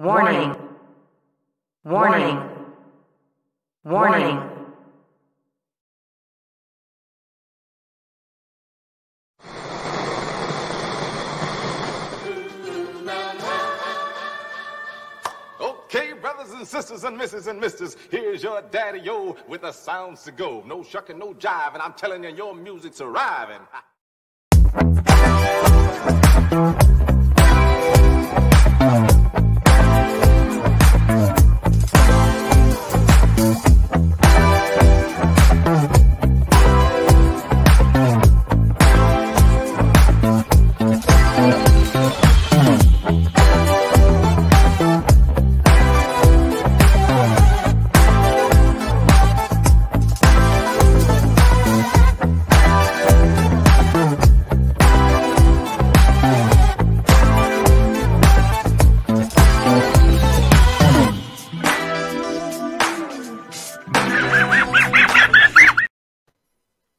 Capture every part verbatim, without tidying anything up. Warning. Warning. Warning. Okay, brothers and sisters and misses and misters, here's your daddy-o with the sounds to go. No shucking, no jive, and I'm telling you, your music's arriving.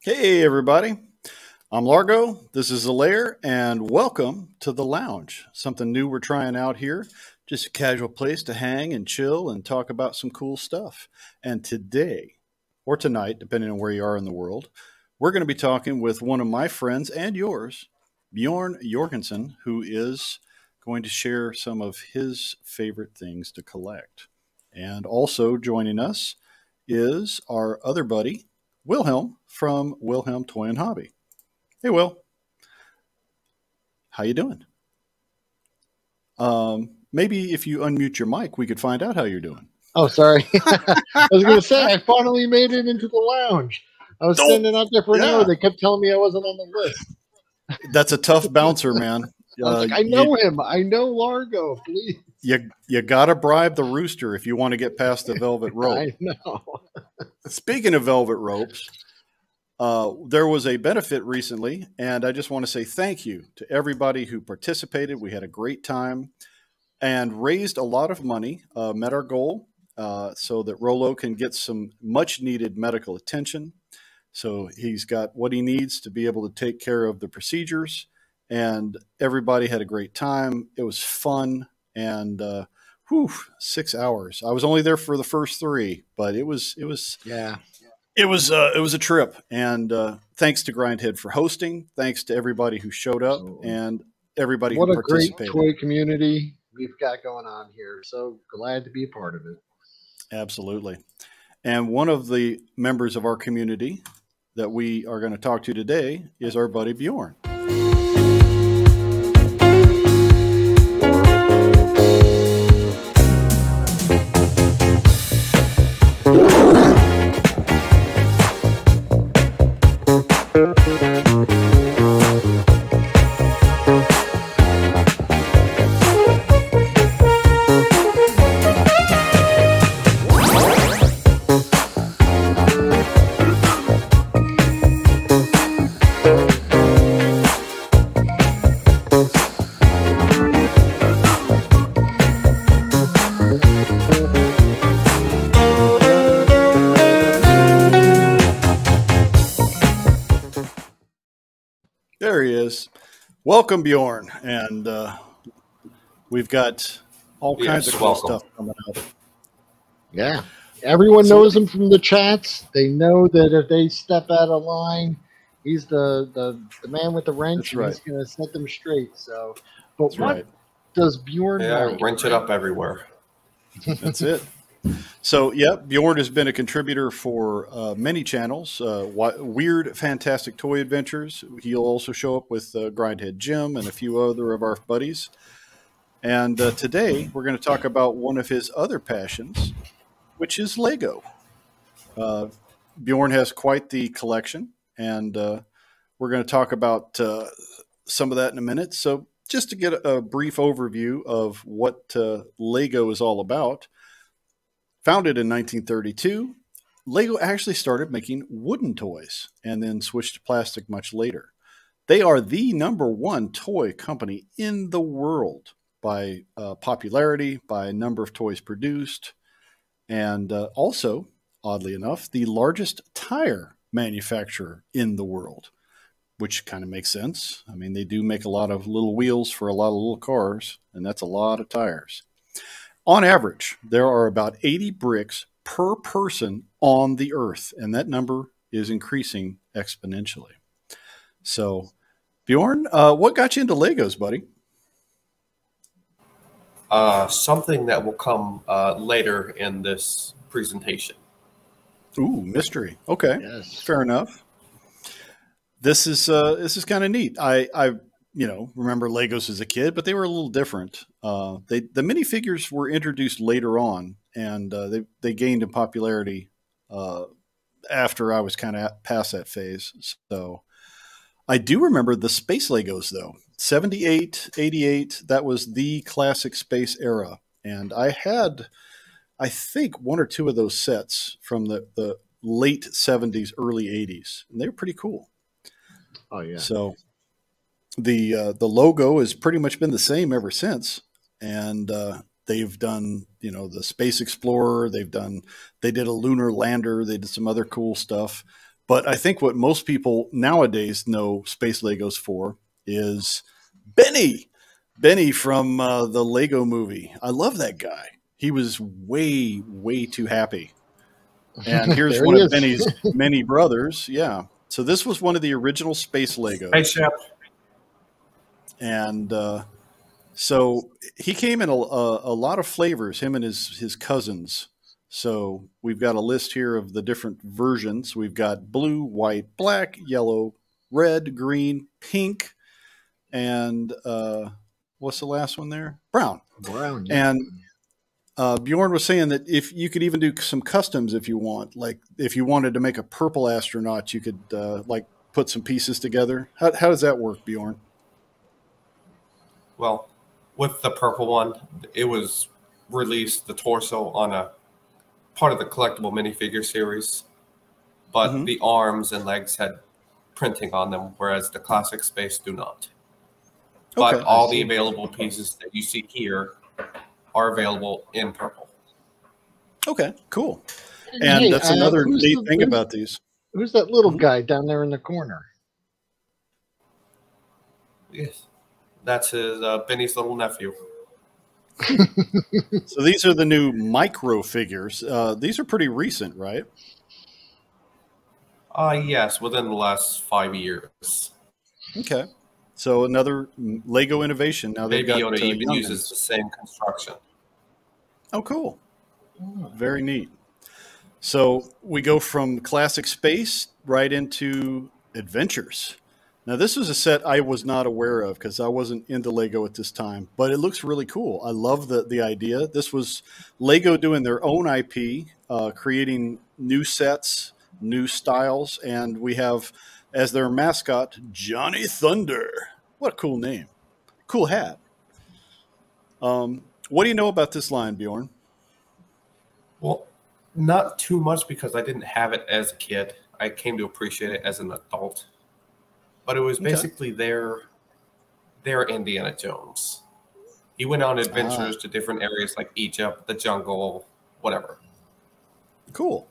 Hey everybody, I'm Largo, this is The Lair, and welcome to The Lounge, something new we're trying out here, just a casual place to hang and chill and talk about some cool stuff. And today, or tonight, depending on where you are in the world, we're going to be talking with one of my friends and yours, Bjorn Jorgensen, who is going to share some of his favorite things to collect. And also joining us is our other buddy, Wilhelm from Wilhelm Toy and Hobby. Hey, Will. How you doing? Um, maybe if you unmute your mic, we could find out how you're doing. Oh, sorry. I was going to say, I finally made it into the lounge. I was Don't. standing out there for an yeah. hour. They kept telling me I wasn't on the list. That's a tough bouncer, man. I, uh, like, I know you, him. I know Largo, please. You, you got to bribe the rooster if you want to get past the velvet rope. I know. Speaking of velvet ropes, uh, there was a benefit recently, and I just want to say thank you to everybody who participated. We had a great time and raised a lot of money, uh, met our goal uh, so that Rolo can get some much-needed medical attention. So he's got what he needs to be able to take care of the procedures, and everybody had a great time. It was fun, and uh, whew, six hours. I was only there for the first three, but it was, it was, yeah, it was, uh, it was a trip. And uh, thanks to Grindhead for hosting. Thanks to everybody who showed up so, and everybody who participated. What a great toy community we've got going on here. So glad to be a part of it. Absolutely. And one of the members of our community that we are going to talk to today is our buddy Bjorn. Welcome, Bjorn, and uh, we've got all yeah, kinds of cool welcome. stuff coming up. Yeah, everyone so, knows him from the chats. They know that if they step out of line, he's the the, the man with the wrench, and right. he's going to set them straight. So, but that's what right. does Bjorn? Yeah, like? Wrench it up everywhere. That's it. So, yeah, Bjorn has been a contributor for uh, many channels, uh, Weird Fantastic Toy Adventures. He'll also show up with uh, Grindhead Jim and a few other of our buddies. And uh, today we're going to talk about one of his other passions, which is Lego. Uh, Bjorn has quite the collection, and uh, we're going to talk about uh, some of that in a minute. So just to get a brief overview of what uh, Lego is all about. Founded in nineteen thirty-two, Lego actually started making wooden toys and then switched to plastic much later. They are the number one toy company in the world by uh, popularity, by number of toys produced, and uh, also, oddly enough, the largest tire manufacturer in the world, which kind of makes sense. I mean, they do make a lot of little wheels for a lot of little cars, and that's a lot of tires. On average, there are about eighty bricks per person on the Earth, and that number is increasing exponentially. So, Bjorn, uh, what got you into Legos, buddy? Uh, something that will come uh, later in this presentation. Ooh, mystery. Okay, yes. Fair enough. This is uh, this is kind of neat. I I you know remember Legos as a kid, but they were a little different. Uh, they the minifigures were introduced later on, and uh, they they gained in popularity uh, after I was kind of past that phase. So I do remember the space Legos though. seventy-eight, eighty-eight. That was the classic space era, and I had, I think, one or two of those sets from the, the late seventies, early eighties, and they were pretty cool. Oh yeah. So the uh, the logo has pretty much been the same ever since, and uh, they've done you know the Space Explorer. They've done they did a lunar lander. They did some other cool stuff. But I think what most people nowadays know space Legos for is Benny, Benny from uh, the Lego Movie. I love that guy. He was way, way too happy. And here's one he of Benny's many brothers. Yeah. So this was one of the original space Legos. Hey, Chef. And uh, so he came in a, a, a lot of flavors, him and his, his cousins. So we've got a list here of the different versions. We've got blue, white, black, yellow, red, green, pink, and uh, what's the last one there? Brown. Brown. Yeah. And Uh, Bjorn was saying that if you could even do some customs if you want, like if you wanted to make a purple astronaut, you could uh, like put some pieces together. How, how does that work, Bjorn? Well, with the purple one, it was released the torso on a part of the collectible minifigure series, but mm-hmm. the arms and legs had printing on them, whereas the classic space do not. But okay, all the available pieces that you see here are available in purple. Okay, cool. And hey, that's uh, another neat the, thing about these. Who's that little guy down there in the corner? Yes, that's his uh, Benny's little nephew. So these are the new micro figures. Uh, these are pretty recent, right? Uh, yes, within the last five years. Okay. So another Lego innovation. Now they've got Yoda to even uses the same construction. Oh, cool. Very neat. So we go from classic space right into adventures. Now, this was a set I was not aware of because I wasn't into Lego at this time, but it looks really cool. I love the, the idea. This was Lego doing their own I P, uh, creating new sets, new styles, and we have as their mascot, Johnny Thunder. What a cool name. Cool hat. Um, what do you know about this line, Bjorn? Well, not too much because I didn't have it as a kid. I came to appreciate it as an adult. But it was basically okay. their, their Indiana Jones. He went on adventures ah. to different areas like Egypt, the jungle, whatever. Cool.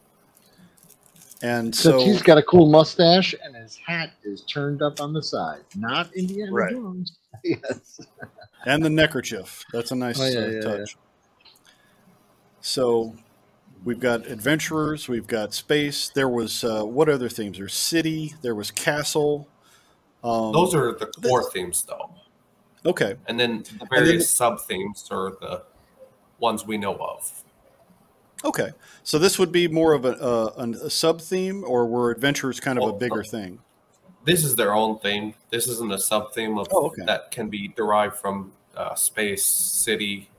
And so he's got a cool mustache and his hat is turned up on the side. Not Indiana right. Jones. Yes. And the neckerchief. That's a nice oh, yeah, uh, yeah, touch. Yeah. So we've got adventurers. We've got space. There was, uh, what other themes? There's city. There was castle. Um, Those are the core this, themes, though. Okay. And then the various sub-themes are the ones we know of. Okay, so this would be more of a, a, a sub-theme, or were adventures kind of well, a bigger thing? This is their own theme. This isn't a sub-theme of oh, okay. that can be derived from uh, space, city,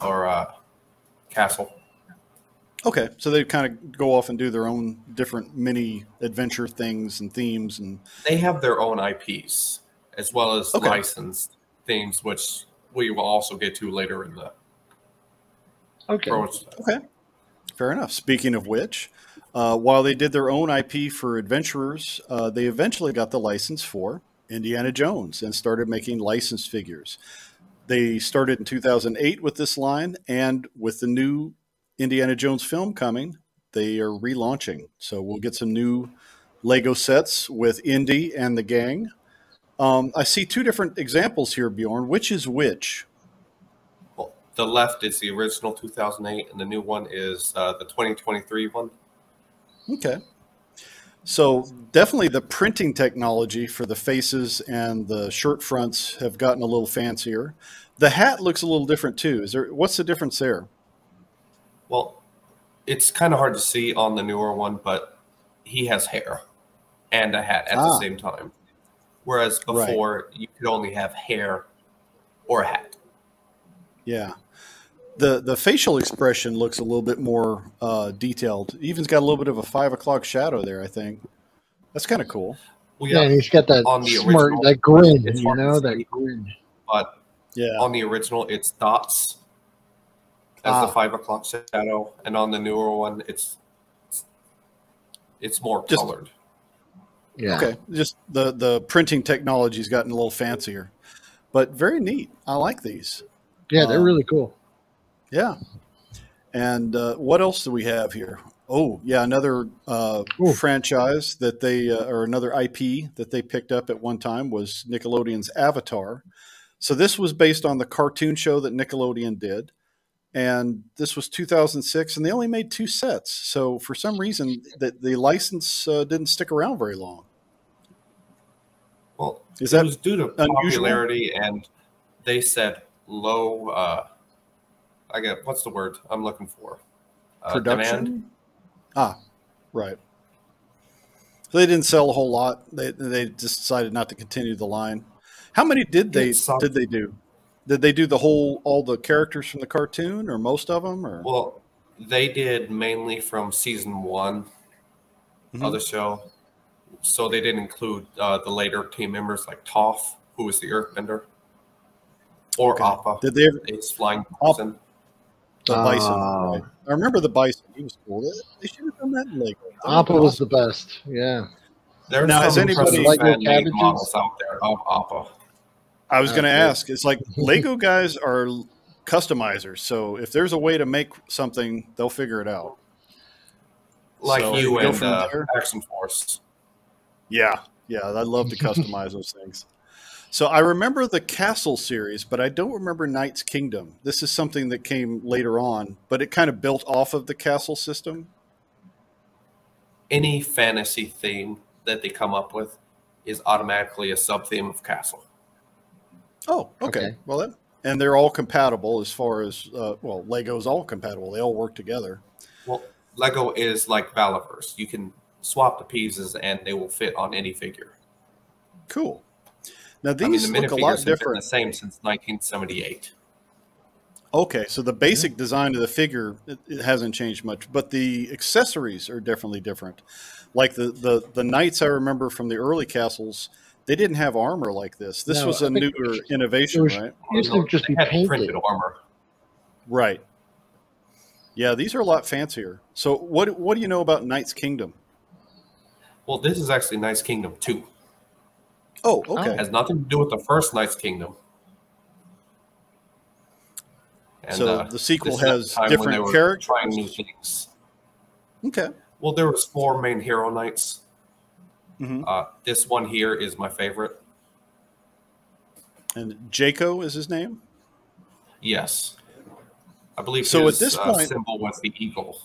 or uh, castle. Okay, so they kind of go off and do their own different mini adventure things and themes. And they have their own I Ps, as well as okay. licensed themes, which we will also get to later in the Okay. Okay. Fair enough. Speaking of which, uh, while they did their own I P for adventurers, uh, they eventually got the license for Indiana Jones and started making licensed figures. They started in two thousand eight with this line, and with the new Indiana Jones film coming, they are relaunching. So we'll get some new Lego sets with Indy and the gang. Um, I see two different examples here, Bjorn. Which is which? the left is the original two thousand eight, and the new one is uh, the twenty twenty-three one. Okay. So definitely the printing technology for the faces and the shirt fronts have gotten a little fancier. The hat looks a little different too. Is there, what's the difference there? Well, it's kind of hard to see on the newer one, but he has hair and a hat at ah. the same time. Whereas before, right. you could only have hair or a hat. Yeah. The, the facial expression looks a little bit more uh, detailed. Even's got a little bit of a five o'clock shadow there, I think. That's kind of cool. Well, yeah, yeah, he's got that on the smart, original, that grin, you know, that grin. But yeah, on the original, it's dots as ah. the five o'clock shadow, and on the newer one, it's it's more just, colored. Yeah. Okay, just the the printing technology's gotten a little fancier, but very neat. I like these. Yeah, they're um, really cool. Yeah. And uh, what else do we have here? Oh, yeah, another uh, franchise that they, uh, or another I P that they picked up at one time was Nickelodeon's Avatar. So this was based on the cartoon show that Nickelodeon did. And this was two thousand six, and they only made two sets. So for some reason, the, the license uh, didn't stick around very long. Well, Is that it was due to unusual? popularity, and they said low... Uh, I get what's the word I'm looking for? Uh, Production. Demand? Ah, right. So they didn't sell a whole lot. They they just decided not to continue the line. How many did they did they do? Did they do the whole all the characters from the cartoon, or most of them? Or well, they did mainly from season one mm-hmm. of the show. So they did include uh, the later team members like Toph, who was the Earthbender, or okay. Appa. Did they ever? It's flying person. Appa. The bison. Uh, right? I remember the bison. He was cool. They should have done that in Lego. Appa was awesome. The best. Yeah. There now, has anybody like models out there of Appa? I was uh, going to ask. It's like Lego guys are customizers, so if there's a way to make something, they'll figure it out. Like so you and uh, Action Force. Yeah, yeah. I love to customize those things. So I remember the Castle series, but I don't remember Knight's Kingdom. This is something that came later on, but it kind of built off of the Castle system. Any fantasy theme that they come up with is automatically a sub-theme of Castle. Oh, okay. okay. Well, that, and they're all compatible as far as, uh, well, Lego's all compatible. They all work together. Well, Lego is like Valiverse. You can swap the pieces and they will fit on any figure. Cool. Now these I mean, the look a lot different. Have been the same since nineteen seventy-eight. Okay, so the basic yeah. design of the figure it, it hasn't changed much, but the accessories are definitely different. Like the the the knights I remember from the early castles, they didn't have armor like this. This no, was I a newer was, innovation, was, right? Used to just be printed armor. Right. Yeah, these are a lot fancier. So what what do you know about Knight's Kingdom? Well, this is actually Knight's Kingdom two. Oh, okay. It has nothing to do with the first Knight's Kingdom. And, so uh, the sequel has different characters. Trying new things. Okay. Well, there was four main hero knights. Mm-hmm. uh, this one here is my favorite. And Jayko is his name? Yes. I believe so his at this point, uh, symbol was the eagle.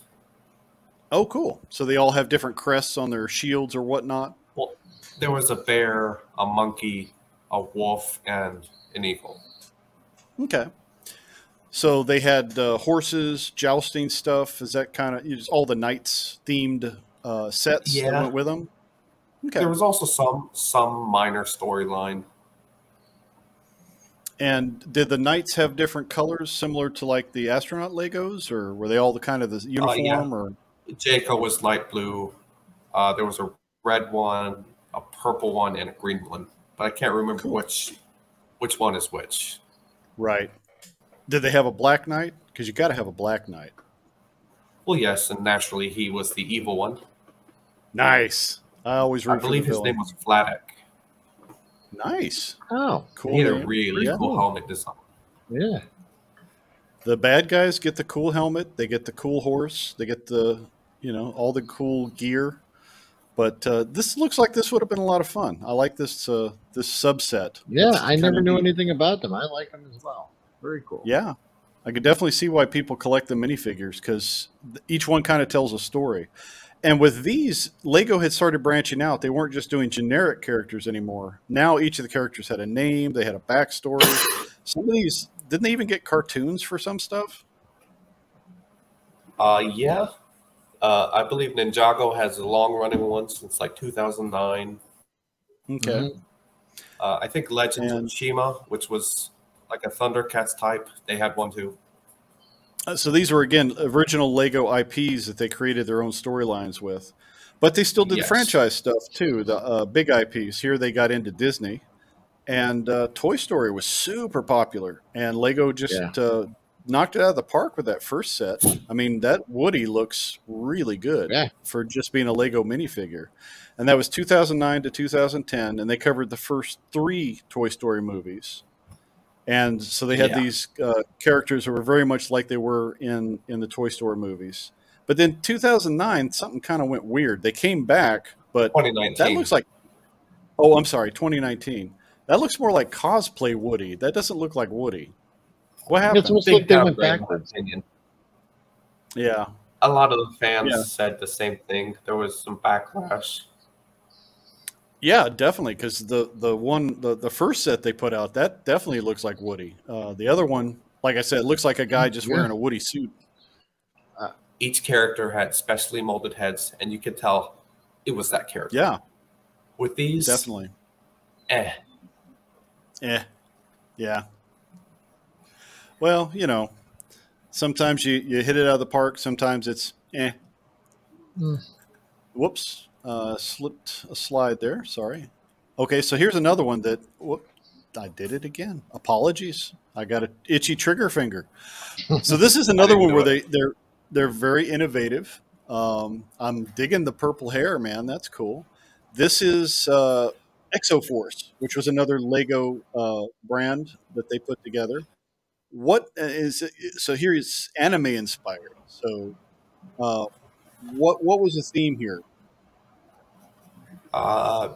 Oh, cool. So they all have different crests on their shields or whatnot? Well, there was a bear, a monkey, a wolf, and an eagle. Okay. So they had uh, horses, jousting stuff. Is that kind of all the knights-themed uh, sets yeah. that went with them? Okay. There was also some, some minor storyline. And did the knights have different colors similar to, like, the astronaut Legos? Or were they all the kind of the uniform? Uh, yeah. or? Jayko was light blue. Uh, there was a red one, a purple one, and a green one, but I can't remember cool. which which one is which. Right. Did they have a black knight? Because you got to have a black knight. Well, yes, and naturally he was the evil one. Nice. I always root I believe for his villain. Name was Flatik. Nice. Oh, cool. He had a really yeah. cool helmet design. Yeah. The bad guys get the cool helmet. They get the cool horse. They get the you know all the cool gear. But uh, this looks like this would have been a lot of fun. I like this uh, this subset. Yeah, I never knew anything about them. I like them as well. Very cool. Yeah. I could definitely see why people collect the minifigures, because each one kind of tells a story. And with these, LEGO had started branching out. They weren't just doing generic characters anymore. Now each of the characters had a name. They had a backstory. Some of these, didn't they even get cartoons for some stuff? Uh, yeah. Uh, I believe Ninjago has a long-running one since like two thousand nine. Okay. Mm-hmm. uh, I think Legends and of Shima, which was like a Thundercats type, they had one too. So these were, again, original LEGO I Ps that they created their own storylines with. But they still did yes. franchise stuff, too, the uh, big I Ps. Here they got into Disney. And uh, Toy Story was super popular. And LEGO just yeah. uh, knocked it out of the park with that first set. I mean, that Woody looks really good yeah. for just being a LEGO minifigure. And that was two thousand nine to two thousand ten. And they covered the first three Toy Story movies. And so they had yeah. these uh, characters who were very much like they were in, in the Toy Story movies. But then two thousand nine, something kind of went weird. They came back, but that looks like, oh, I'm sorry, twenty nineteen. That looks more like cosplay Woody. That doesn't look like Woody. What happened? It's almost like they went backwards. Yeah. A lot of the fans yeah. said the same thing. There was some backlash. Yeah, definitely, because the the one the, the first set they put out, that definitely looks like Woody. Uh, the other one, like I said, looks like a guy just yeah. wearing a Woody suit. Uh, each character had specially molded heads, and you could tell it was that character. Yeah, with these, definitely. Eh, eh, yeah. Well, you know, sometimes you you hit it out of the park. Sometimes it's eh. Mm. Whoops. Uh, slipped a slide there. Sorry. Okay, so here's another one that whoop, I did it again. Apologies. I got an itchy trigger finger. So this is another one where they, they're they're very innovative. Um, I'm digging the purple hair, man. That's cool. This is uh, Exo Force, which was another LEGO uh, brand that they put together. What is so here is anime inspired. So uh, what what was the theme here? Uh,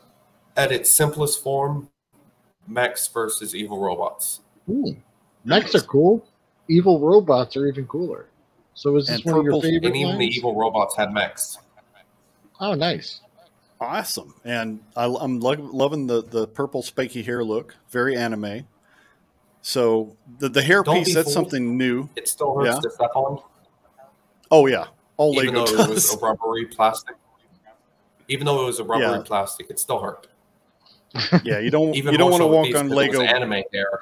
at its simplest form, mechs versus evil robots. Ooh. Mechs are cool. Evil robots are even cooler. So is this and one of your favorite And even lines? The evil robots had mechs. Oh, nice. Awesome. And I, I'm lo loving the, the purple spiky hair look. Very anime. So the, the hair Don't piece, that's fooled. Something new. It still hurts yeah. to step on. Oh, yeah. All even LEGO though does. It was a rubbery plastic. Even though it was a rubber yeah. and plastic, it still hurt. Yeah, you don't Even you don't want to walk on LEGO anime hair,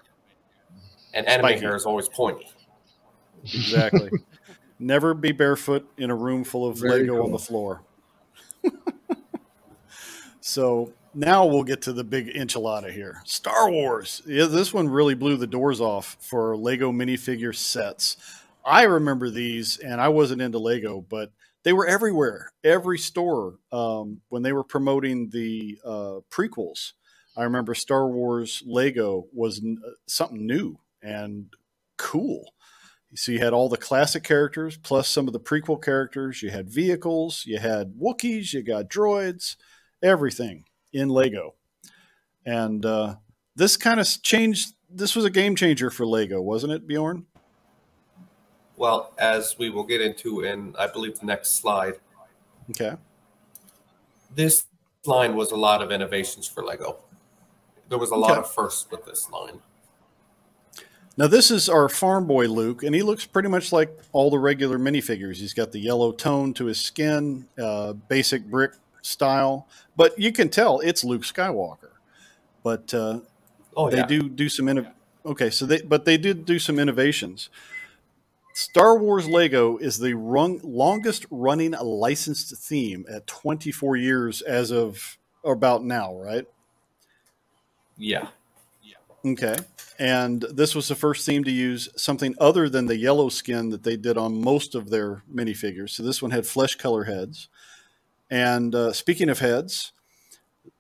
and anime Spiky. Hair is always pointy. Exactly. Never be barefoot in a room full of Very LEGO cool. on the floor. So now we'll get to the big enchilada here. Star Wars. Yeah, this one really blew the doors off for LEGO minifigure sets. I remember these, and I wasn't into LEGO, but they were everywhere, every store um, when they were promoting the uh, prequels. I remember Star Wars LEGO was n something new and cool. So you had all the classic characters plus some of the prequel characters. You had vehicles, you had Wookiees, you got droids, everything in LEGO. And uh, this kind of changed. This was a game changer for LEGO, wasn't it, Bjorn? Well, as we will get into in, I believe, the next slide. Okay. This line was a lot of innovations for LEGO. There was a lot okay. of firsts with this line. Now, this is our farm boy, Luke, and he looks pretty much like all the regular minifigures. He's got the yellow tone to his skin, uh, basic brick style. But you can tell it's Luke Skywalker. But uh, oh, they yeah. do do some... Yeah. Okay, so they, but they did do some innovations. Star Wars LEGO is the run, longest running licensed theme at twenty-four years as of about now, right? Yeah. yeah. Okay. And this was the first theme to use something other than the yellow skin that they did on most of their minifigures. So this one had flesh color heads. And uh, speaking of heads,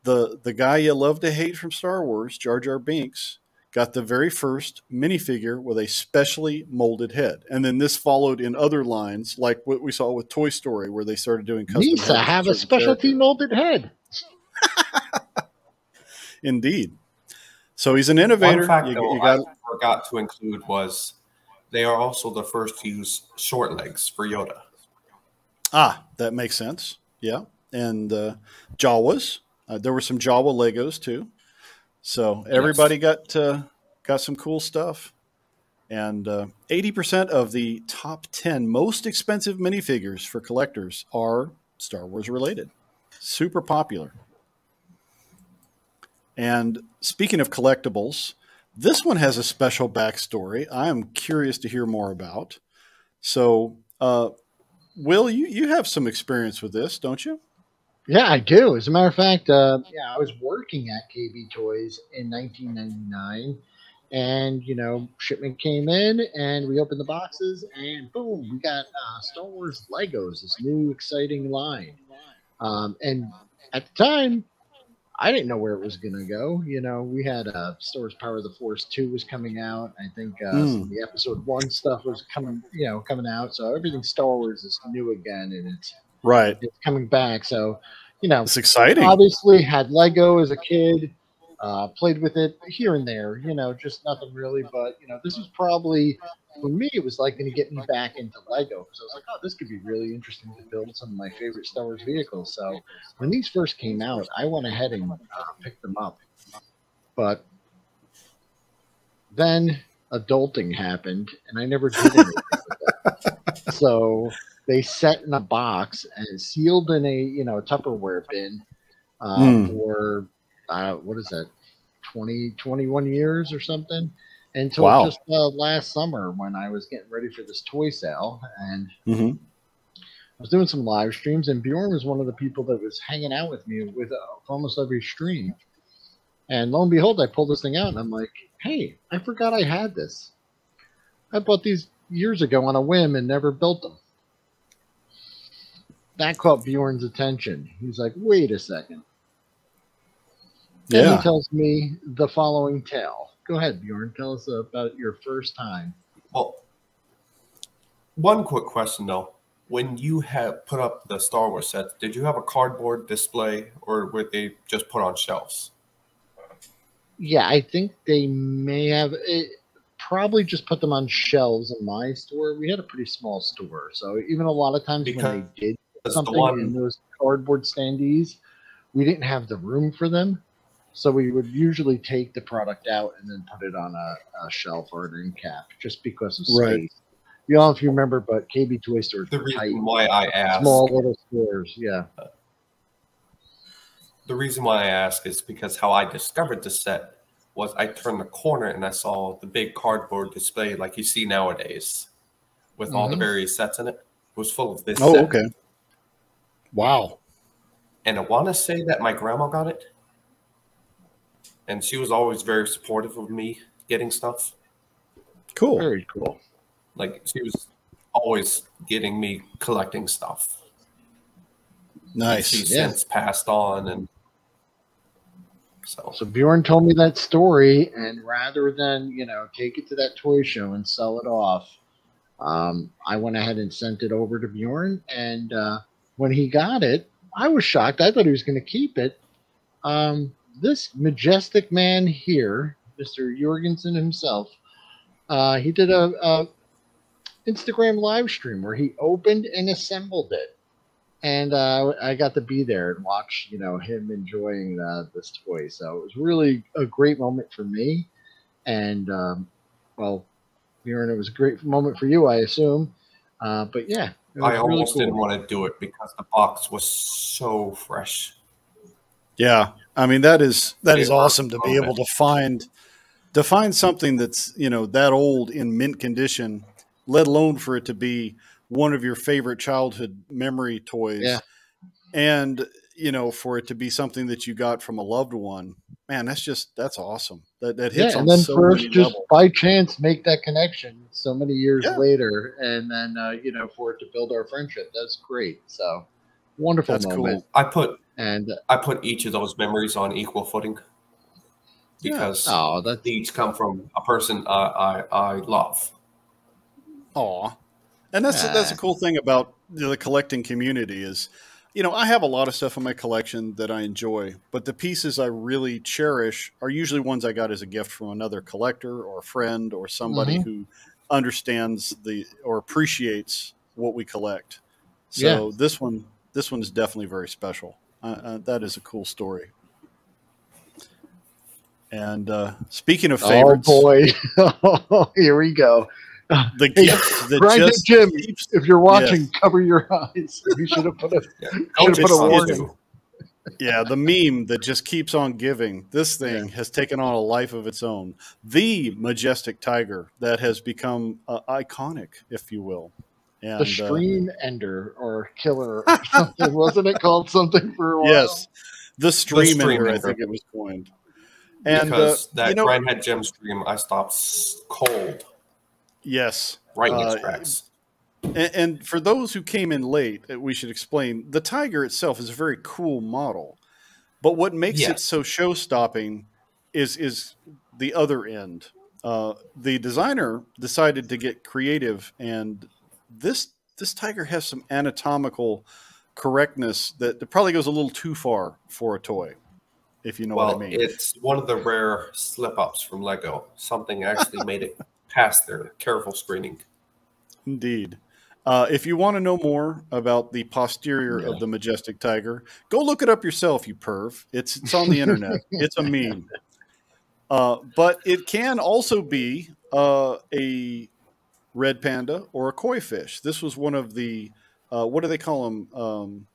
the, the guy you love to hate from Star Wars, Jar Jar Binks, got the very first minifigure with a specially molded head. And then this followed in other lines, like what we saw with Toy Story, where they started doing custom needs to have a specialty characters. Molded head. Indeed. So he's an innovator. One fact you, though, you got... I forgot to include was They are also the first to use short legs for Yoda. Ah, that makes sense. Yeah. And uh, Jawas. Uh, there were some Jawa Legos, too. So everybody yes. got uh, got some cool stuff. And uh, eighty percent of the top ten most expensive minifigures for collectors are Star Wars related. Super popular. And speaking of collectibles, this one has a special backstory I am curious to hear more about. So, uh, Will, you, you have some experience with this, don't you? Yeah, I do. As a matter of fact, uh, yeah, I was working at K B Toys in nineteen ninety-nine. And, you know, shipment came in, and we opened the boxes, and boom, we got uh, Star Wars Legos, this new exciting line. Um, and at the time, I didn't know where it was going to go. You know, we had uh, Star Wars Power of the Force two was coming out. I think uh, mm. some of the Episode one stuff was coming, you know, coming out. So everything Star Wars is new again, and it's right, it's coming back. So, you know, it's exciting. Obviously, had Lego as a kid, uh, played with it here and there. You know, just nothing really. But you know, this was probably for me. It was like going to get me back into Lego because I was like, oh, this could be really interesting to build some of my favorite Star Wars vehicles. So when these first came out, I went ahead and uh, picked them up. But then adulting happened, and I never did anything with them. So they set in a box and sealed in a you know Tupperware bin uh, mm. for. Uh, what is that, twenty, twenty-one years or something? Until wow. just uh, last summer when I was getting ready for this toy sale. And mm-hmm. I was doing some live streams, and Bjorn was one of the people that was hanging out with me with uh, almost every stream. And lo and behold, I pulled this thing out, and I'm like, hey, I forgot I had this. I bought these years ago on a whim and never built them. That caught Bjorn's attention. He's like, wait a second. Then yeah. he tells me the following tale. Go ahead, Bjorn. Tell us about your first time. Well, one quick question, though. When you had put up the Star Wars sets, did you have a cardboard display, or were they just put on shelves? Yeah, I think they may have it, probably just put them on shelves in my store. We had a pretty small store, so even a lot of times because when they did something one... in those cardboard standees, we didn't have the room for them. So we would usually take the product out and then put it on a, a shelf or an end cap just because of space. Right. You know, if you remember, but K B Toy Stores the were reason tight. Why I ask, small little stores, yeah. The reason why I ask is because how I discovered the set was I turned the corner and I saw the big cardboard display like you see nowadays with mm-hmm. all the various sets in it. It was full of this Oh, set. Okay. Wow. And I want to say that my grandma got it. And she was always very supportive of me getting stuff. Cool. Very cool. Like, she was always getting me collecting stuff. Nice. And she yeah. since passed on. And so. so Bjorn told me that story, and rather than, you know, take it to that toy show and sell it off, um, I went ahead and sent it over to Bjorn. And uh, when he got it, I was shocked. I thought he was going to keep it. Um This majestic man here, Mister Jorgensen himself, uh, he did a, a Instagram live stream where he opened and assembled it, and uh, I got to be there and watch, you know, him enjoying uh, this toy. So it was really a great moment for me, and um, well, Bjorn, it was a great moment for you, I assume. Uh, but yeah, I almost really cool. didn't want to do it because the box was so fresh. Yeah. I mean, that is that is awesome to be able to find to find something that's, you know, that old in mint condition, let alone for it to be one of your favorite childhood memory toys. Yeah. And, you know, for it to be something that you got from a loved one. Man, that's just that's awesome. That that hits yeah, on so many levels. And then first, just by chance, make that connection so many years yeah. later. And then, uh, you know, for it to build our friendship. That's great. So wonderful. That's moment. Cool. I put. And I put each of those memories on equal footing because yeah. oh, that each come from a person I I, I love. Aw, and that's yeah. that's a cool thing about the collecting community is, you know, I have a lot of stuff in my collection that I enjoy, but the pieces I really cherish are usually ones I got as a gift from another collector or a friend or somebody mm-hmm. who understands the or appreciates what we collect. So yeah. this one, this one is definitely very special. Uh, uh, that is a cool story. And uh, speaking of favorites, oh boy, oh, here we go. The gift that Grindhead just Jim, keeps, if you're watching, yes. cover your eyes. We should have put a, yeah. should have put a warning. Yeah, the meme that just keeps on giving. This thing yeah. has taken on a life of its own. The majestic tiger that has become uh, iconic, if you will. And, the stream uh, ender or killer or something. Wasn't it called something for a while? Yes, the stream, the stream ender, ender, I think it was coined. And, because uh, that you know, Grindhead Jim stream, I stopped cold. Yes. Right in its tracks. Uh, and, and for those who came in late, we should explain, the tiger itself is a very cool model. But what makes yes. it so show-stopping is, is the other end. Uh, the designer decided to get creative, and this, this tiger has some anatomical correctness that probably goes a little too far for a toy, if you know well, what I mean. It's one of the rare slip-ups from Lego. Something actually made it past their careful screening. Indeed. Uh, if you want to know more about the posterior yeah. of the majestic tiger, go look it up yourself, you perv. It's, it's on the internet. It's a meme. Uh, but it can also be uh, a red panda or a koi fish. This was one of the, uh, what do they call them? Um,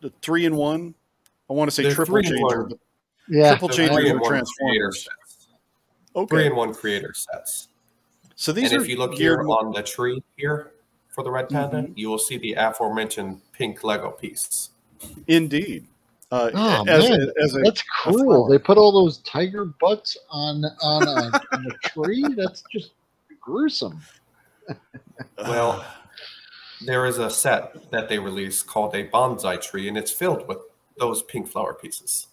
the three-in-one? I want to say They're triple changer. Yeah. Triple changer transformers. Okay. Three-in-one creator sets. So these and are if you look here on the tree here for the red panda, mm-hmm. you will see the aforementioned pink Lego piece. Indeed. Uh, oh, as, man. As a, That's cool. They put all those tiger butts on, on, a, on a tree? That's just gruesome. Well, there is a set that they release called a bonsai tree, and it's filled with those pink flower pieces.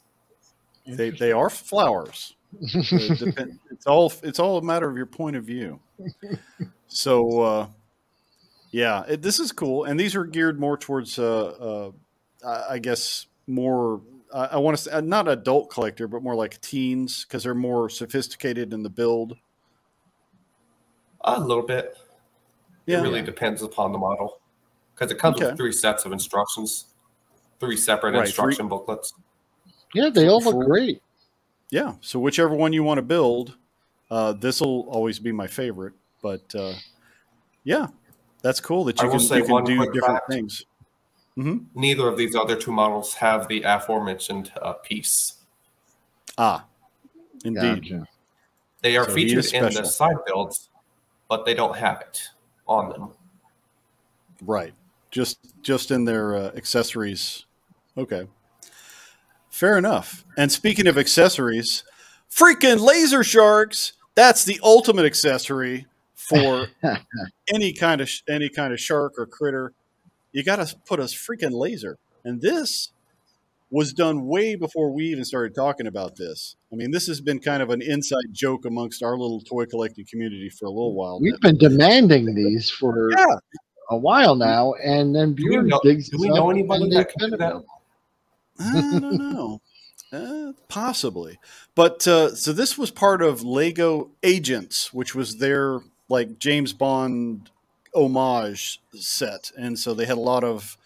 They, they are flowers. It's all it's all a matter of your point of view. So uh yeah, it, this is cool, and these are geared more towards uh uh I guess more uh, I want to say not adult collector, but more like teens, because they're more sophisticated in the build a little bit. Yeah, it really yeah. depends upon the model, because it comes okay. with three sets of instructions, three separate right, instruction three. booklets. Yeah, they all look Four. great. Yeah, so whichever one you want to build, uh, this will always be my favorite. But uh, yeah, that's cool that you can, you can do different fact, things. Mm-hmm. Neither of these other two models have the aforementioned uh, piece. Ah, indeed. Gotcha. They are so featured in the side builds, but they don't have it on them. Right, just just in their uh, accessories. Okay. Fair enough. And speaking of accessories, freaking laser sharks. That's the ultimate accessory for any kind of any kind of shark or critter. You got to put a freaking laser. And this was done way before we even started talking about this. I mean, this has been kind of an inside joke amongst our little toy collecting community for a little while. We've been demanding these for yeah. a while now, and then Bjorn digs Do we know anybody that can do that? I don't know. Uh, possibly. But uh, so this was part of Lego Agents, which was their like James Bond homage set. And so they had a lot of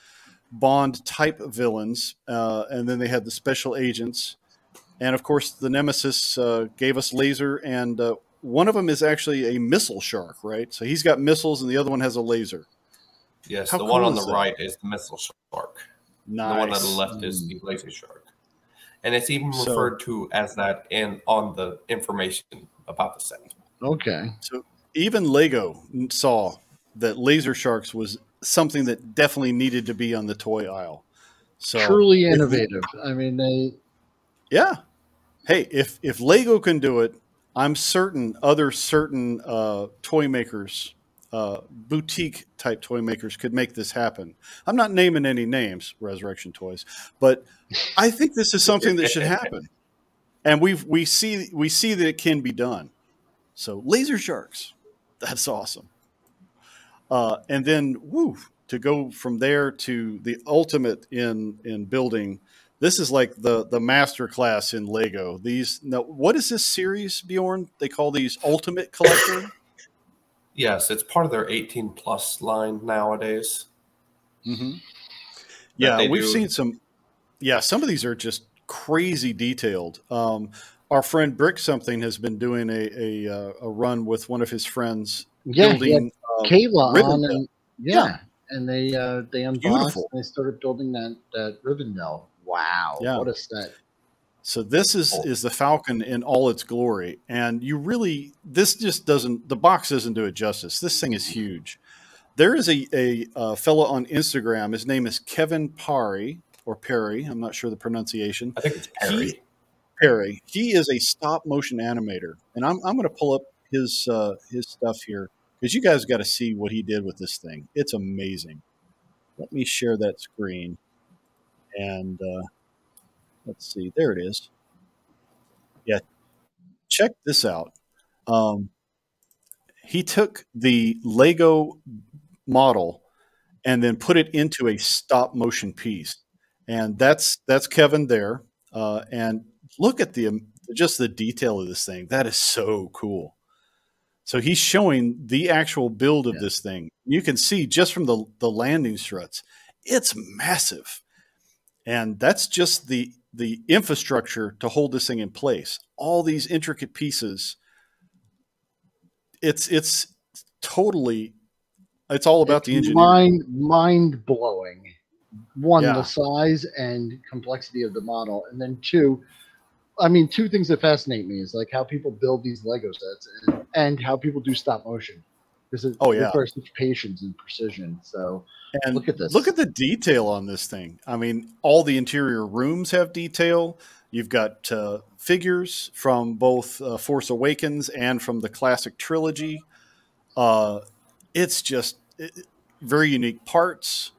Bond type villains. Uh, and then they had the special agents. And of course, the Nemesis uh, gave us laser. And uh, one of them is actually a missile shark, right? So he's got missiles and the other one has a laser. Yes, How the cool one on the that? right is the missile shark. Nice. The one on the left is the laser shark. And it's even so, referred to as that in on the information about the set. Okay. So even Lego saw that laser sharks was something that definitely needed to be on the toy aisle. So truly innovative. If, I mean, they... Yeah. Hey, if, if Lego can do it, I'm certain other certain uh, toy makers... Uh, boutique type toy makers could make this happen. I'm not naming any names, Resurrection Toys, but I think this is something that should happen, and we've we see we see that it can be done. So laser sharks, that's awesome. Uh, and then woo, to go from there to the ultimate in in building. This is like the the master class in Lego. These now, what is this series, Bjorn? They call these Ultimate Collector. Yes, it's part of their eighteen plus line nowadays. Mm-hmm. Yeah, we've do. seen some. Yeah, some of these are just crazy detailed. Um, our friend Brick Something has been doing a a, a run with one of his friends. Yeah, building, he had Kayla uh, on, and, yeah, yeah, and they uh, they unboxed Beautiful. and they started building that that ribbon mill. Wow, yeah. What a set! So this is is the Falcon in all its glory, and you really this just doesn't the box doesn't do it justice. This thing is huge. There is a, a, a fellow on Instagram. His name is Kevin Parry or Perry. I'm not sure the pronunciation. I think it's Perry. He, Perry. He is a stop motion animator, and I'm I'm going to pull up his uh, his stuff here because you guys got to see what he did with this thing. It's amazing. Let me share that screen, and uh, let's see. There it is. Yeah, check this out. Um, he took the Lego model and then put it into a stop motion piece. And that's, that's Kevin there. Uh, and look at the, just the detail of this thing. That is so cool. So he's showing the actual build of yeah. this thing. You can see just from the, the landing struts, it's massive. And that's just the, the infrastructure to hold this thing in place. All these intricate pieces. It's, it's totally, it's all about it's the engineering. Mind, mind blowing. One, yeah. the size and complexity of the model. And then two, I mean, two things that fascinate me is like how people build these Lego sets and, and how people do stop motion. Because it oh, yeah. requires such patience and precision. So and look at this. Look at the detail on this thing. I mean, all the interior rooms have detail. You've got uh, figures from both uh, Force Awakens and from the classic trilogy. Uh, it's just it, very unique parts.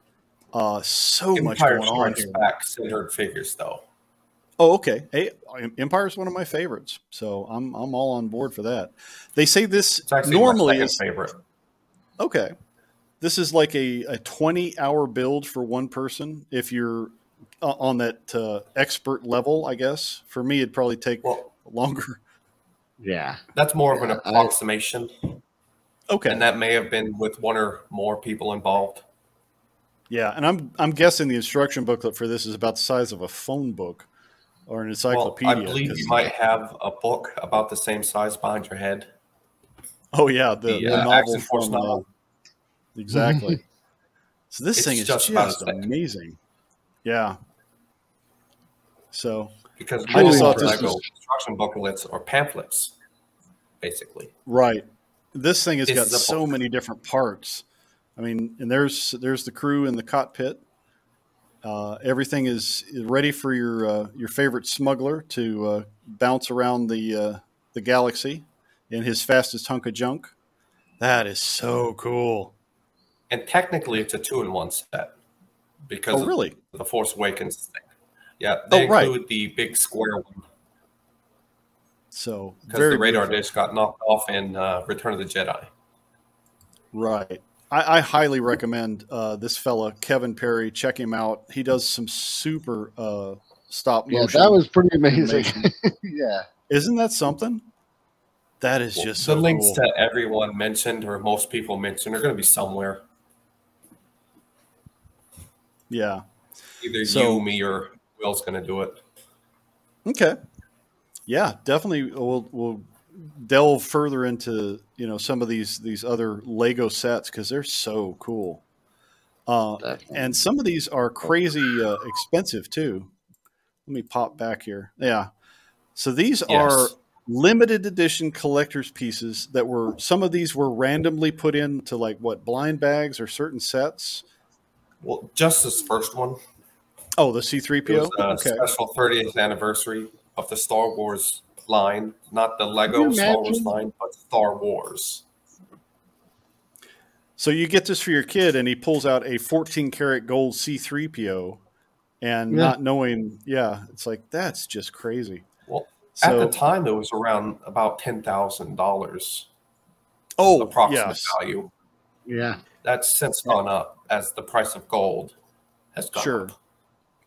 Uh, so Empire much going on. Empire back centered figures, though. Oh, okay. Hey, Empire is one of my favorites, so I'm I'm all on board for that. They say this it's normally my is favorite. Okay, this is like a a twenty hour build for one person if you're Uh, on that uh, expert level, I guess. For me, it'd probably take well, longer. Yeah. That's more yeah, of an approximation. I, okay. And that may have been with one or more people involved. Yeah, and I'm I'm guessing the instruction booklet for this is about the size of a phone book or an encyclopedia. Well, I believe you might have a book about the same size behind your head. Oh, yeah. The, the, the uh, novel Action Force from, novel. Uh, exactly. So this it's thing is just, just amazing. Yeah. So because I just thought this was instruction booklets or pamphlets, basically. Right. This thing has got so many different parts. I mean, and there's there's the crew in the cockpit. Uh, everything is ready for your uh, your favorite smuggler to uh, bounce around the uh, the galaxy in his fastest hunk of junk. That is so cool. And technically, it's a two-in-one set. Because oh, really? of the Force Awakens thing. Yeah, they oh, right. include the big square one. So because the radar beautiful. dish got knocked off in uh, Return of the Jedi. Right. I, I highly recommend uh, this fella, Kevin Parry. Check him out. He does some super uh, stop motion. Yeah, that was pretty amazing. Yeah. Isn't that something? That is well, just so The links cool. that everyone mentioned or most people mentioned are going to be somewhere. Yeah. Either so, you, me, or who else going to do it? Okay. Yeah, definitely. We'll we'll delve further into you know some of these these other Lego sets because they're so cool, uh, and some of these are crazy uh, expensive too. Let me pop back here. Yeah. So these yes. are limited edition collector's pieces that were some of these were randomly put into like what blind bags or certain sets. Well, just this first one. Oh, the C three P O? It was a okay. special thirtieth anniversary of the Star Wars line. Not the Lego Star Wars line, but Star Wars. So you get this for your kid, and he pulls out a fourteen karat gold C three P O, and yeah. not knowing, yeah, it's like, that's just crazy. Well, so, at the time, it was around about ten thousand dollars. Oh, approximate yes. value. Yeah. That's since gone up as the price of gold has gone sure. up.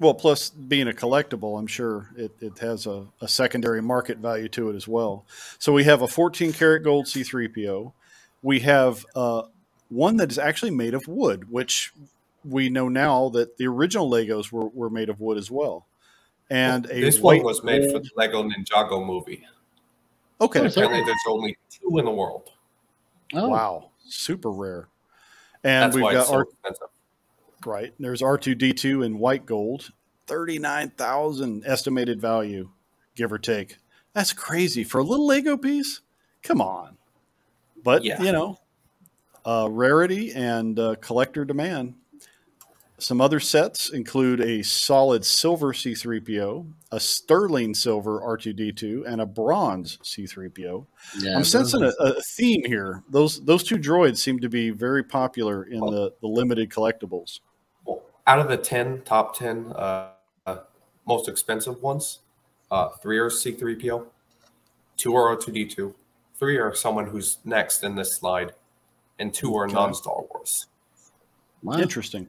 Well, plus being a collectible, I'm sure it, it has a, a secondary market value to it as well. So we have a fourteen karat gold C three P O. We have uh, one that is actually made of wood, which we know now that the original Legos were, were made of wood as well. And a this one was made for the Lego Ninjago movie. Okay. Oh, apparently there's only two in the world. Oh. Wow. Super rare. And That's we've why got so our expensive. Right. There's R two D two in white gold. thirty-nine thousand estimated value, give or take. That's crazy. For a little Lego piece? Come on. But, yeah. you know, uh, rarity and uh, collector demand. Some other sets include a solid silver C three P O, a sterling silver R two D two, and a bronze C three P O. Yeah, I'm sensing a, a theme here. Those those two droids seem to be very popular in the, the limited collectibles. Well, out of the ten, top ten uh, uh, most expensive ones, uh, three are C three P O, two are R two D two, three are someone who's next in this slide, and two are okay. non-Star Wars. Wow. Interesting.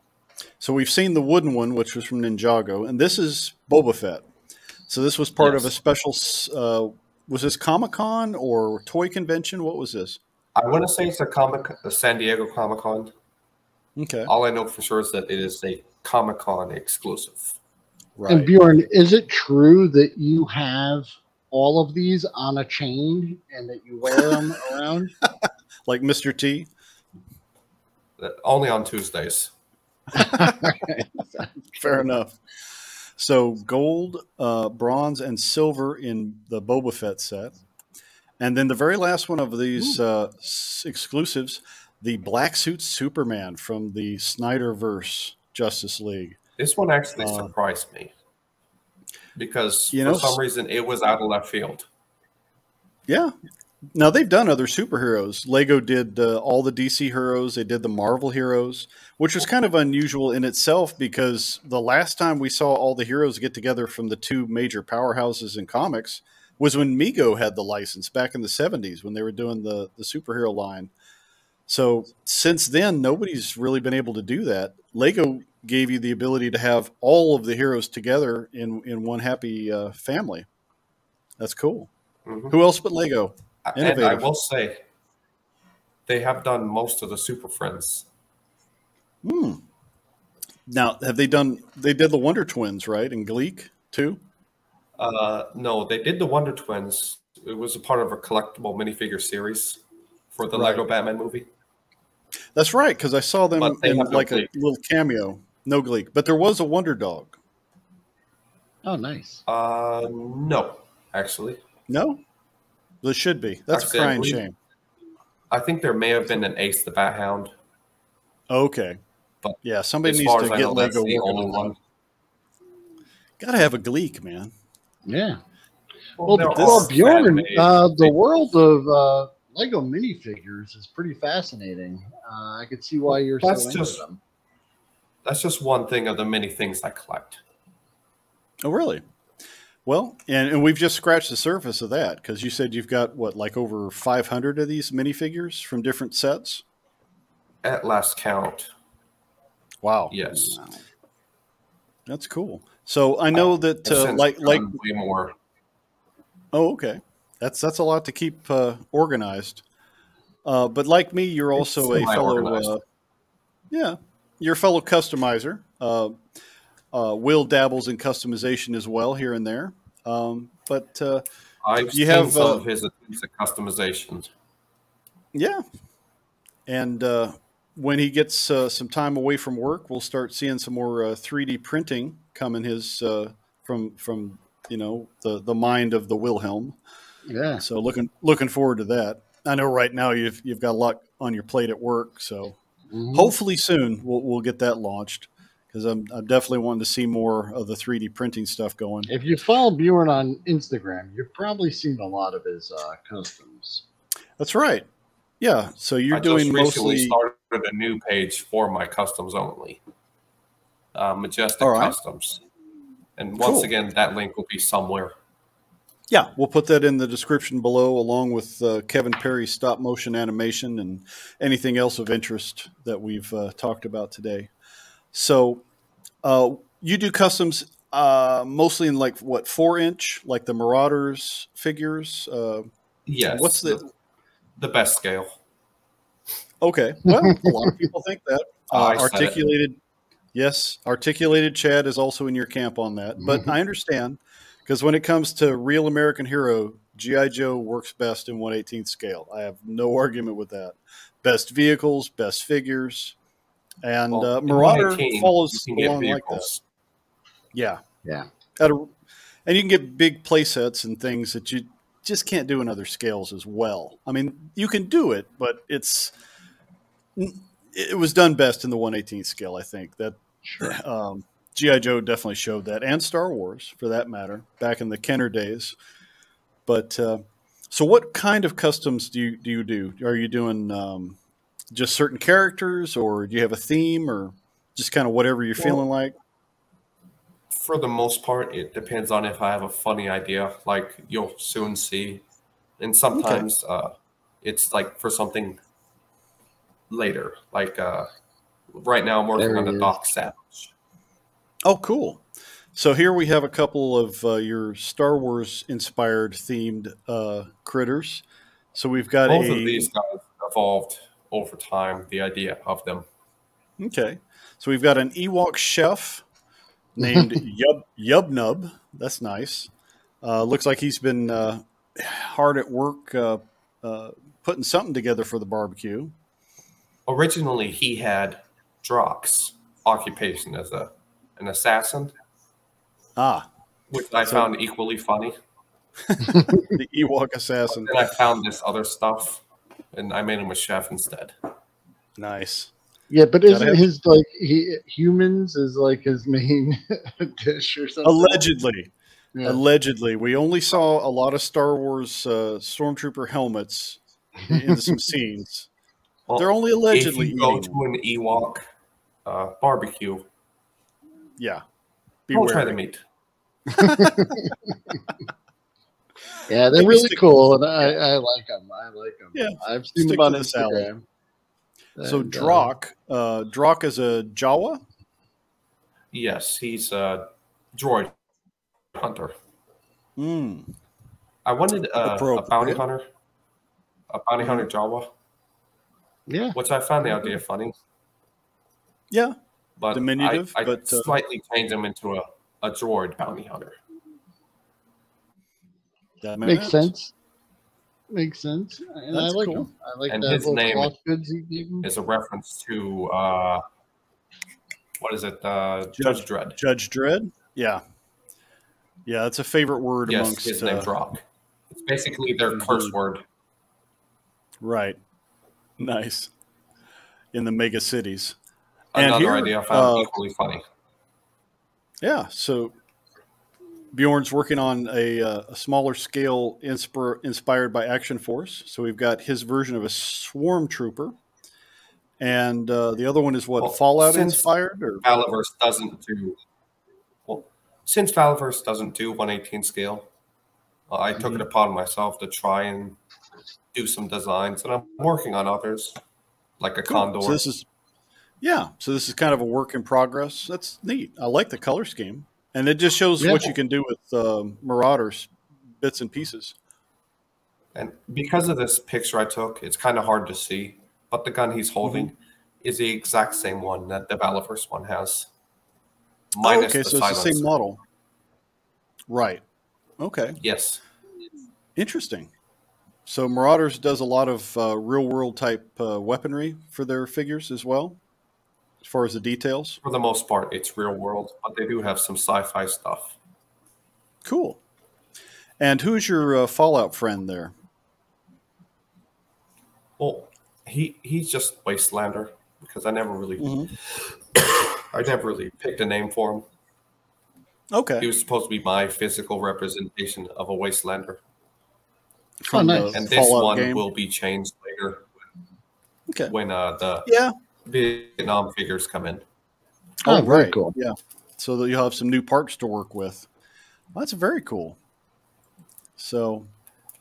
So we've seen the wooden one, which was from Ninjago, and this is Boba Fett. So this was part yes. of a special, uh, was this Comic-Con or toy convention? What was this? I want to say it's a comic, a San Diego Comic-Con. Okay. All I know for sure is that it is a Comic-Con exclusive. Right. And Bjorn, is it true that you have all of these on a chain and that you wear them around? Like Mister T? Only on Tuesdays. Fair enough. So gold, uh, bronze, and silver in the Boba Fett set. And then the very last one of these uh, exclusives, the Black Suit Superman from the Snyderverse Justice League. This one actually uh, surprised me because you know, for some reason it was out of left field. Yeah. Now, they've done other superheroes. Lego did uh, all the D C heroes. They did the Marvel heroes, which was kind of unusual in itself because the last time we saw all the heroes get together from the two major powerhouses in comics was when Mego had the license back in the seventies when they were doing the, the superhero line. So since then, nobody's really been able to do that. Lego gave you the ability to have all of the heroes together in, in one happy uh, family. That's cool. Mm-hmm. Who else but Lego? Innovative. And I will say, they have done most of the Super Friends. Hmm. Now, have they done? They did the Wonder Twins, right? And Gleek too. Uh, no, they did the Wonder Twins. It was a part of a collectible minifigure series for the right. Lego Batman movie. That's right, because I saw them in no like Gleek. a little cameo. No Gleek, but there was a Wonder Dog. Oh, nice. Uh, no, actually, no. It should be. That's Actually, a crying I believe, shame. I think there may have been an Ace the Bat-Hound. Okay. But yeah, somebody needs to get Lego working one. Got to have a Gleek, man. Yeah. Well, well, well Bjorn, uh, the world of uh, Lego minifigures is pretty fascinating. Uh, I could see why you're that's so into just, them. That's just one thing of the many things I collect. Oh, really? Well, and, and we've just scratched the surface of that because you said you've got, what, like over five hundred of these minifigures from different sets? At last count. Wow. Yes. Wow. That's cool. So I know that uh, like... like way more. Oh, okay. That's, that's a lot to keep uh, organized. Uh, but like me, you're also it's a fellow... Uh, yeah. You're a fellow customizer. Uh Uh, Will dabbles in customization as well here and there, um, but uh, I've you seen have some uh, of his attempts at customizations. Yeah, and uh, when he gets uh, some time away from work, we'll start seeing some more uh, three D printing come in his uh, from from you know the the mind of the Wilhelm. Yeah. So looking looking forward to that. I know right now you've you've got a lot on your plate at work, so mm-hmm. hopefully soon we'll we'll get that launched. Because I'm, I'm definitely wanting to see more of the three D printing stuff going. If you follow Bjorn on Instagram, you've probably seen a lot of his uh, customs. That's right. Yeah. So you're I doing just mostly. I started a new page for my customs only. Uh, Majestic right. Customs. And once cool. again, that link will be somewhere. Yeah, we'll put that in the description below, along with uh, Kevin Parry's stop motion animation and anything else of interest that we've uh, talked about today. So uh, you do customs uh, mostly in like what four inch, like the Marauders figures. Uh, yes. What's the the best scale? Okay. Well, a lot of people think that. Uh, oh, articulated, yes, articulated Chad is also in your camp on that. But mm-hmm. I understand, because when it comes to real American hero, G I. Joe works best in one eighteenth scale. I have no argument with that. Best vehicles, best figures, and well, uh, Marauder follows along like that. Yeah. Yeah. At a, and you can get big play sets and things that you just can't do in other scales as well. I mean, you can do it, but it's it was done best in the one eighteenth scale, I think. That sure. um, G I. Joe definitely showed that, and Star Wars, for that matter, back in the Kenner days. But uh, so what kind of customs do you do? You do? Are you doing um, just certain characters, or do you have a theme, or just kind of whatever you're well, feeling like? For the most part, it depends on if I have a funny idea, like you'll soon see. And sometimes okay. uh, it's like for something later. Like uh, right now I'm working there on the Doc Savage. Oh, cool. So here we have a couple of uh, your Star Wars-inspired themed uh, critters. So we've got Both a... Both of these guys evolved over time, the idea of them. Okay. So we've got an Ewok chef named Yub Yubnub. That's nice. Uh, looks like he's been uh, hard at work uh, uh, putting something together for the barbecue. Originally, he had Drock's occupation as a an assassin. Ah, which I so, found equally funny. The Ewok assassin. And I found this other stuff, and I made him a chef instead. Nice. Yeah, but Gotta isn't his like he humans is like his main dish or something? Allegedly, yeah. Allegedly, we only saw a lot of Star Wars uh, Stormtrooper helmets in some scenes. Well, they're only allegedly. If you go to an Ewok uh, barbecue. Yeah. I'll try the meat. Yeah, they're really cool, and I, I like them. I like them. Yeah, I've seen them on Instagram. And, so Drock, uh, Drock is a Jawa. Yes, he's a droid hunter. Mm. I wanted uh, a bounty hunter, a bounty hunter Jawa. Yeah, which I found the idea funny. Yeah. But diminutive, I, I but, uh, slightly changed him into a, a droid bounty hunter. That makes sense. Makes sense. And That's I like cool. him. I like and that his name is a reference to uh, what is it? Uh, Judge Dredd. Judge Dredd. Yeah, yeah. It's a favorite word yes, amongst his name. Uh, Drock. It's basically their curse word. Right. Nice. In the mega cities. Another and here, idea I found uh, equally funny. Yeah, so Bjorn's working on a, uh, a smaller scale insp inspired by Action Force. So we've got his version of a Swarm Trooper. And uh, the other one is what, well, Fallout inspired? Or Valiverse doesn't do... Well, since Valiverse doesn't do one eighteen scale, uh, I mm-hmm. took it upon myself to try and do some designs. And I'm working on others, like a cool. Condor. So this is... Yeah, so this is kind of a work in progress. That's neat. I like the color scheme. And it just shows yeah. what you can do with um, Marauders, bits and pieces. And because of this picture I took, it's kind of hard to see, but the gun he's holding mm-hmm. is the exact same one that the Valiverse one has. Minus oh, okay, the so silencer. It's the same model. Right. Okay. Yes. Interesting. So Marauders does a lot of uh, real-world type uh, weaponry for their figures as well? As far as the details? For the most part, it's real world, but they do have some sci-fi stuff. Cool. And who's your uh, Fallout friend there? Well, he he's just Wastelander, because I never really mm-hmm. I never really picked a name for him. Okay. He was supposed to be my physical representation of a Wastelander. Oh, nice. And this Fallout one game. will be changed later. Okay. When uh, the... Yeah. Vietnam figures come in. Oh, oh very right. cool. Yeah. So that you'll have some new parts to work with. Well, that's very cool. So,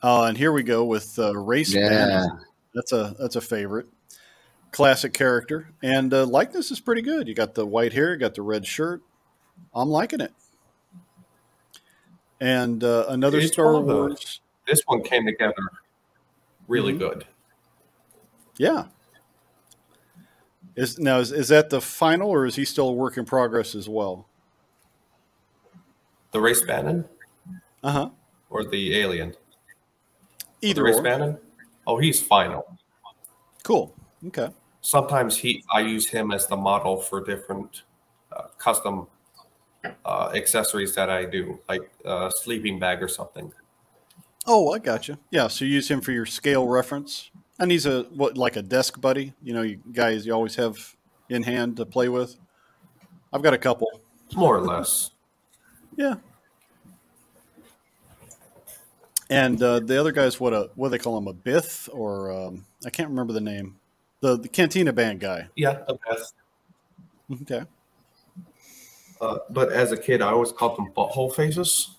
uh, and here we go with uh, Race Bannon. Yeah. That's a, that's a favorite. Classic character. And uh, likeness is pretty good. You got the white hair, you got the red shirt. I'm liking it. And uh, another it's Star Wars. Those. This one came together really mm-hmm. good. Yeah. Is now is, is that the final, or is he still a work in progress as well? The Race Bannon? Uh-huh. Or the alien? Either or. The Race Bannon? Oh, he's final. Cool. Okay. Sometimes he, I use him as the model for different uh, custom uh, accessories that I do, like a uh, sleeping bag or something. Oh, I gotcha. Yeah, so you use him for your scale reference. And he's a, what, like a desk buddy? You know, you guys you always have in hand to play with? I've got a couple. More or less. Yeah. And uh, the other guy's, what a, what do they call him, a Bith? Or, um, I can't remember the name. The, the Cantina Band guy. Yeah, a Bith. Okay. Uh, but as a kid, I always called them butthole faces.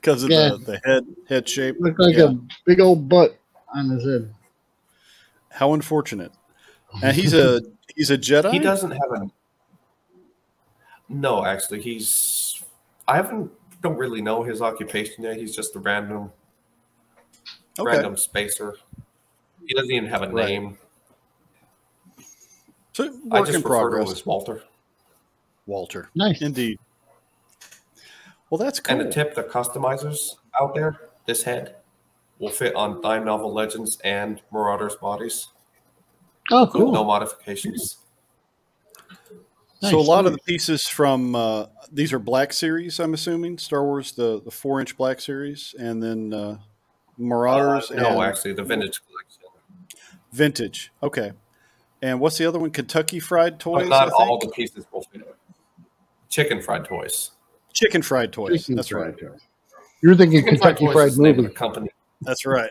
Because of yeah. the, the head head shape. Looked like yeah. a big old butt on his head. How unfortunate. And he's a he's a Jedi? He doesn't have a No, actually. He's I haven't don't really know his occupation yet. He's just a random okay. random spacer. He doesn't even have a right. name. So work I just in refer progress. to him as Walter. Walter. Nice. Indeed. Well, that's cool. And a tip to customizers out there, this head will fit on Dime Novel Legends and Marauders bodies. Oh, cool. With no modifications. Nice. So a lot nice. of the pieces from, uh, these are Black Series, I'm assuming, Star Wars, the four inch Black Series, and then uh, Marauders. Uh, no, and actually, the Vintage collection. Vintage, okay. And what's the other one? Kentucky Fried Toys, but not I all think? the pieces will fit. Chicken Fried Toys. Chicken Fried Toys. Chicken That's fried right. Toys. You're thinking Chicken Kentucky Fried, fried Movie Company. That's right.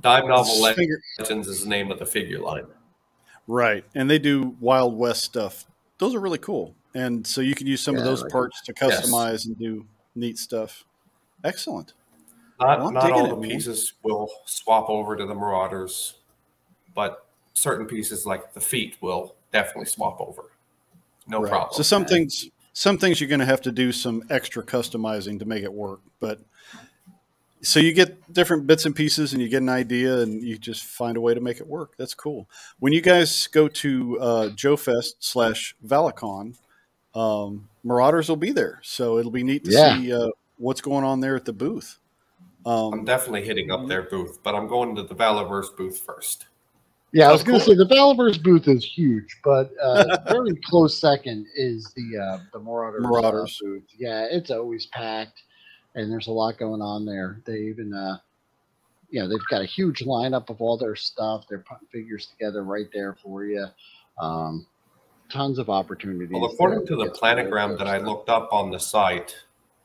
Dime Novel Legends Finger. is the name of the figure line. Right. And they do Wild West stuff. Those are really cool. And so you can use some yeah, of those like parts that. to customize yes. and do neat stuff. Excellent. Not, well, not all it, the man. pieces will swap over to the Marauders, but certain pieces like the feet will definitely swap over. No right. problem. So some things... Some things you're going to have to do some extra customizing to make it work. But so you get different bits and pieces and you get an idea and you just find a way to make it work. That's cool. When you guys go to uh, JoeFest slash Valicon, um, Marauders will be there. So it'll be neat to yeah. see uh, what's going on there at the booth. Um, I'm definitely hitting up their booth, but I'm going to the Valiverse booth first. Yeah, I was going to say the Valiverse booth is huge, but uh, very close second is the uh, the Marauders, Marauders. booth. Yeah, it's always packed, and there's a lot going on there. They even, uh, you know, they've got a huge lineup of all their stuff. They're putting figures together right there for you. Um, tons of opportunities. Well, according to the planogram that I looked up on the site,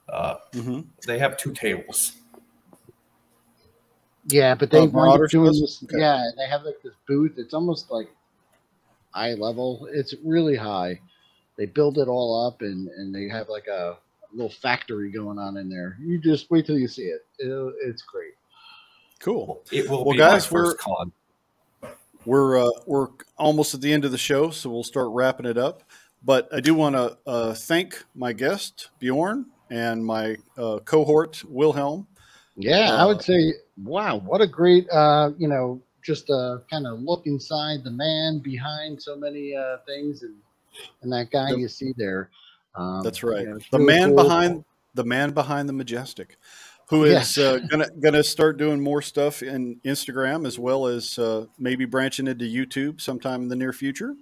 uh, mm-hmm. they have two tables. Yeah, but they oh, wind up doing this. Okay. Yeah, they have like this booth. It's almost like eye level. It's really high. They build it all up, and and they have like a, a little factory going on in there. You just wait till you see it. It'll, it's great. Cool. It will well, be guys, my first we're, con. We're uh, we're almost at the end of the show, so we'll start wrapping it up. But I do want to uh, thank my guest Bjorn and my uh, cohort Wilhelm. Yeah, uh, I would say. Wow, what a great, uh, you know, just uh, kind of look inside the man behind so many uh, things and, and that guy the, you see there. Um, that's right. You know, the really man cool. behind the man behind the Majestic, who is yeah. uh, gonna gonna start doing more stuff in Instagram as well as uh, maybe branching into YouTube sometime in the near future.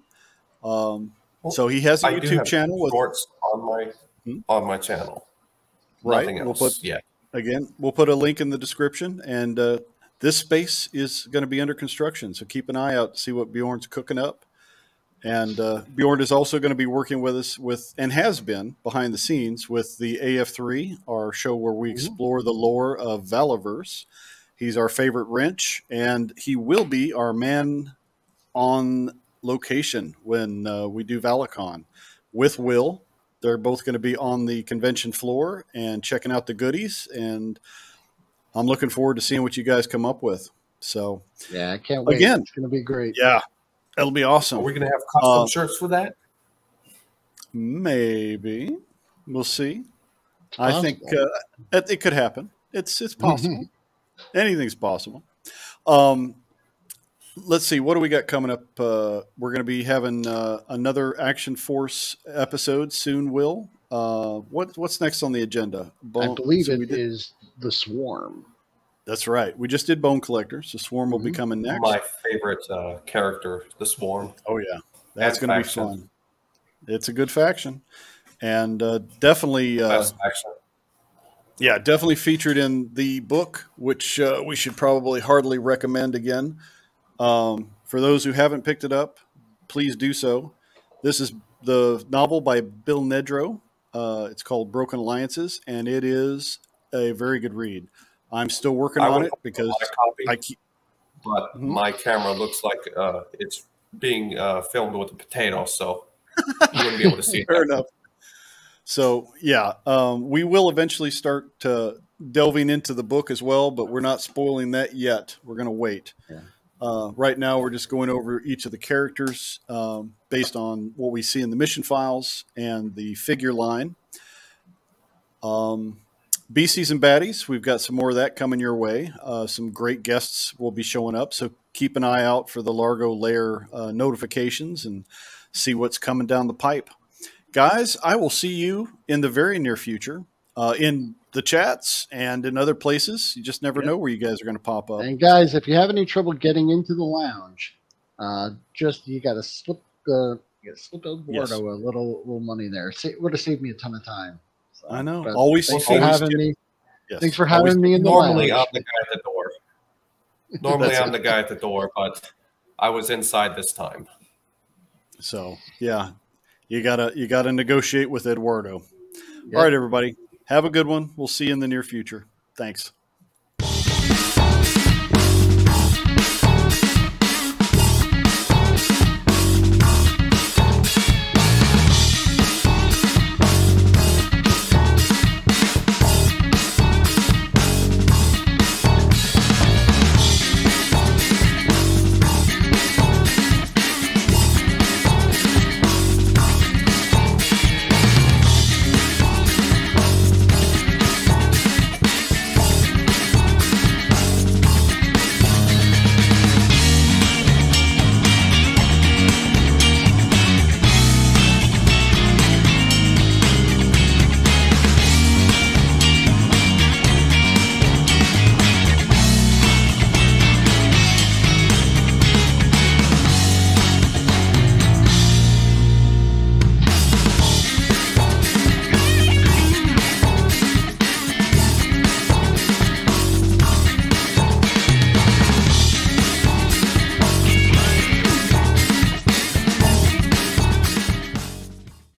Um, well, so he has a I YouTube channel with shorts on my hmm? on my channel. Right. Nothing else. We'll put, yeah. Again, we'll put a link in the description, and uh, this space is going to be under construction, so keep an eye out to see what Bjorn's cooking up. And uh, Bjorn is also going to be working with us with, and has been behind the scenes with the A F three, our show where we explore the lore of Valiverse. He's our favorite wrench, and he will be our man on location when uh, we do Valicon with Will. They're both going to be on the convention floor and checking out the goodies. And I'm looking forward to seeing what you guys come up with. So yeah, I can't wait. Again, it's going to be great. Yeah, it'll be awesome. Are we going to have custom uh, shirts for that? Maybe. We'll see. Possible. I think uh, it, it could happen. It's, it's possible. Mm-hmm. Anything's possible. Um, Let's see, what do we got coming up? Uh, we're going to be having uh, another Action Force episode soon, Will. Uh, what, what's next on the agenda? Bone, I believe so it did, is the Swarm. That's right. We just did Bone Collector, so Swarm mm-hmm. will be coming next. My favorite uh, character, the Swarm. Oh, yeah. That's going to be fun. It's a good faction. And uh, definitely... Uh, yeah, definitely featured in the book, which uh, we should probably hardly recommend again. Um, for those who haven't picked it up, please do so. This is the novel by Bill Nedrow. Uh, it's called Broken Alliances, and it is a very good read. I'm still working I on it because copy, I keep. But mm-hmm. my camera looks like uh, it's being uh, filmed with a potato, so you wouldn't be able to see it. Fair enough. So, yeah, um, we will eventually start uh, delving into the book as well, but we're not spoiling that yet. We're going to wait. Yeah. Uh, right now, we're just going over each of the characters um, based on what we see in the mission files and the figure line. Um, B Cs and Baddies, we've got some more of that coming your way. Uh, some great guests will be showing up, so keep an eye out for the Largo Lair uh, notifications and see what's coming down the pipe. Guys, I will see you in the very near future, uh, in the chats and in other places. You just never yep. know where you guys are going to pop up. And guys, if you have any trouble getting into the lounge, uh, just you got to slip the you slip Eduardo yes. a little little money there. It would have saved me a ton of time. So, I know. Always thanks for always having me. Yes. Thanks for having always, me in the normally lounge. Normally, I'm the guy at the door. Normally, I'm it. the guy at the door, but I was inside this time. So yeah. You gotta, you gotta negotiate with Eduardo. Yep. All right, everybody. Have a good one. We'll see you in the near future. Thanks.